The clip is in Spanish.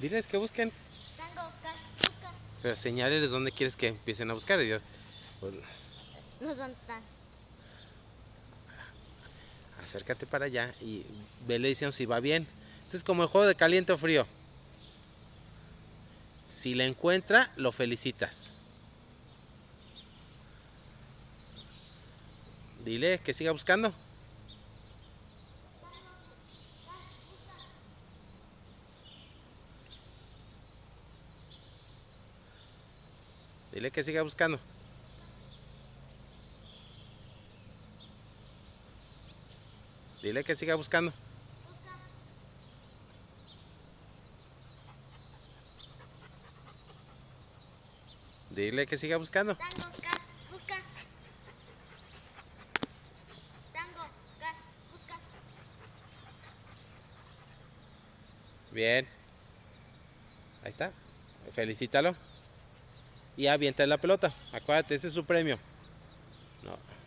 Diles que busquen. Pero señales dónde quieres que empiecen a buscar. Ellos pues, no son tan. Acércate para allá y vele diciendo si va bien. Este es como el juego de caliente o frío. Si la encuentra, lo felicitas. Dile que siga buscando. Dile que siga buscando. Dile que siga buscando. Dile que siga buscando. Tango, gas, busca. Tango, gas, busca. Bien. Ahí está. Felicítalo. Y avienta la pelota. Acuérdate, ese es su premio. No.